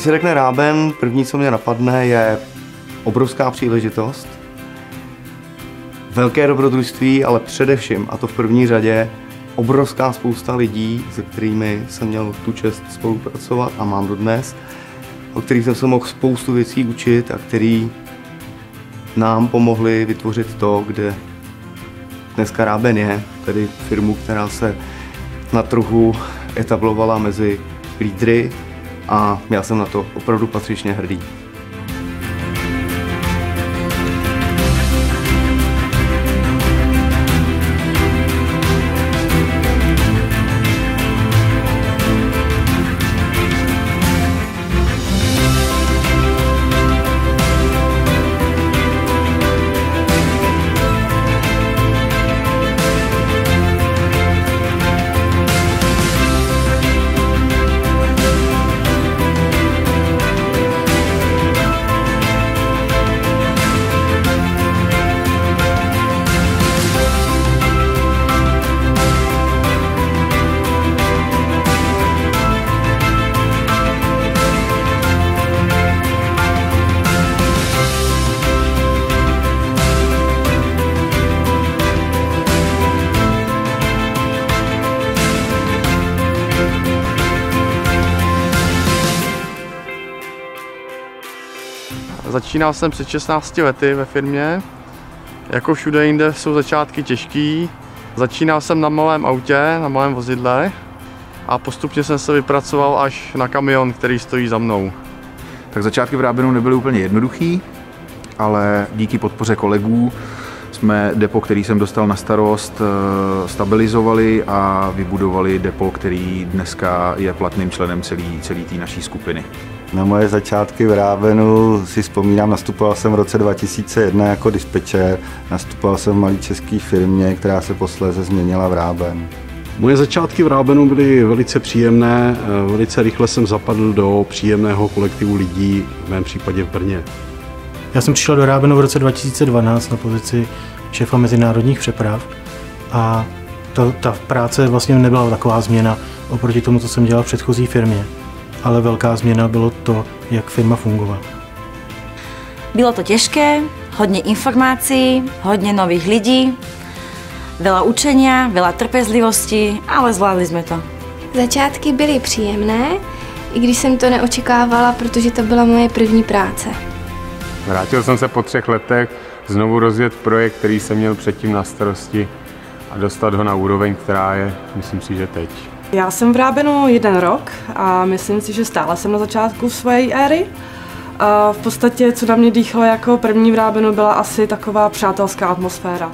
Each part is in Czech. Když se řekne ráben, první, co mě napadne, je obrovská příležitost, velké dobrodružství, ale především, a to v první řadě, obrovská spousta lidí, se kterými jsem měl tu čest spolupracovat a mám dodnes, o kterých jsem se mohl spoustu věcí učit a který nám pomohli vytvořit to, kde dneska ráben je, tedy firmu, která se na trhu etablovala mezi lídry a já jsem na to opravdu patřičně hrdý. Začínal jsem před 16 lety ve firmě, jako všude jinde jsou začátky těžký. Začínal jsem na malém autě, na malém vozidle a postupně jsem se vypracoval až na kamion, který stojí za mnou. Tak začátky v rábenu nebyly úplně jednoduchý, ale díky podpoře kolegů jsme depo, který jsem dostal na starost, stabilizovali a vybudovali depo, který dneska je platným členem celé té naší skupiny. Na moje začátky v rábenu si vzpomínám, nastupoval jsem v roce 2001 jako dispečer, nastupoval jsem v malé české firmě, která se posléze změnila v ráben. Moje začátky v rábenu byly velice příjemné, velice rychle jsem zapadl do příjemného kolektivu lidí, v mém případě v Brně. Já jsem přišel do rábenu v roce 2012 na pozici šéfa mezinárodních přeprav a ta práce vlastně nebyla taková změna oproti tomu, co jsem dělal v předchozí firmě, ale velká změna bylo to, jak firma fungovala. Bylo to těžké, hodně informací, hodně nových lidí, veľa učenia, veľa trpezlivosti, ale zvládli jsme to. Začátky byly příjemné, i když jsem to neočekávala, protože to byla moje první práce. Vrátil jsem se po 3 letech znovu rozjet projekt, který jsem měl předtím na starosti a dostat ho na úroveň, která je, myslím si, že teď. Já jsem v rábenu 1 rok a myslím si, že stále jsem na začátku svojej éry. V podstatě, co na mě dýchlo jako první v rábenu, byla asi taková přátelská atmosféra.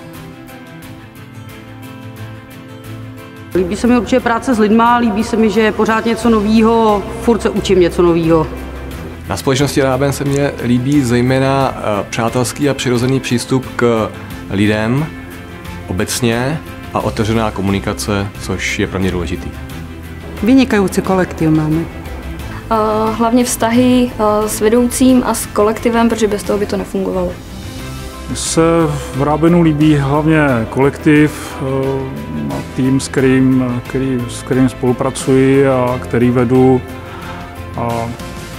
Líbí se mi určitě práce s lidma, líbí se mi, že je pořád něco novýho, furt se učím něco novýho. Na společnosti ráben se mně líbí zejména přátelský a přirozený přístup k lidem obecně a otevřená komunikace, což je pro mě důležitý. Vynikající kolektiv máme. Hlavně vztahy s vedoucím a s kolektivem, protože bez toho by to nefungovalo. Se v rábenu líbí hlavně kolektiv a tým, s kterým spolupracuji a který vedu. A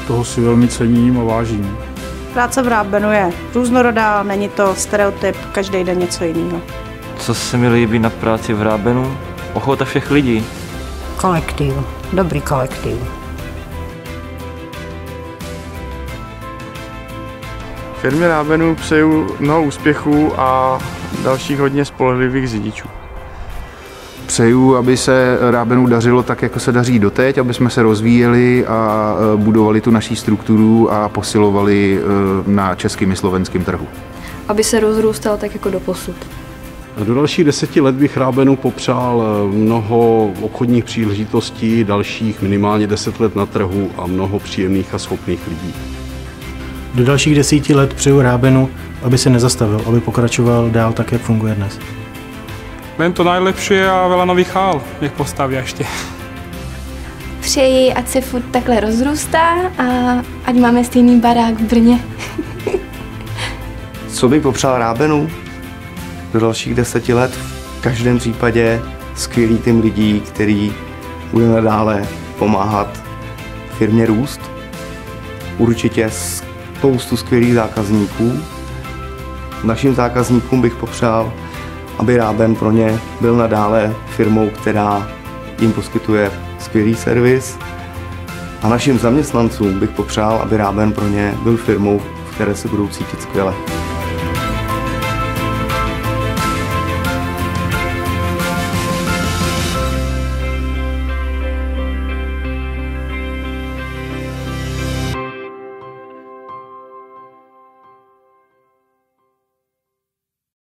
toho si velmi cením a vážím. Práce v rábenu je různorodá, není to stereotyp, každý den něco jiného. Co se mi líbí na práci v rábenu? Ochota všech lidí. Kolektiv, dobrý kolektiv. Firmě rábenu přeju mnoho úspěchů a dalších hodně spolehlivých řidičů. Přeju, aby se rábenu dařilo tak, jako se daří doteď, aby jsme se rozvíjeli a budovali tu naší strukturu a posilovali na českým i slovenským trhu. Aby se rozrůstal tak, jako doposud. Do dalších 10 let bych rábenu popřál mnoho obchodních příležitostí, dalších minimálně 10 let na trhu a mnoho příjemných a schopných lidí. Do dalších 10 let přeju rábenu, aby se nezastavil, aby pokračoval dál tak, jak funguje dnes. Vem to nejlepší a veľa nových hál, nech postaví ještě. Přeji, ať se furt takhle rozrůstá a ať máme stejný barák v Brně. Co bych popřál rábenu? Do dalších 10 let v každém případě skvělý tým lidí, který bude nadále pomáhat firmě růst určitě spoustu skvělých zákazníků. Našim zákazníkům bych popřál, aby Ráben pro ně byl nadále firmou, která jim poskytuje skvělý servis. A našim zaměstnancům bych popřál, aby Ráben pro ně byl firmou, v které se budou cítit skvěle.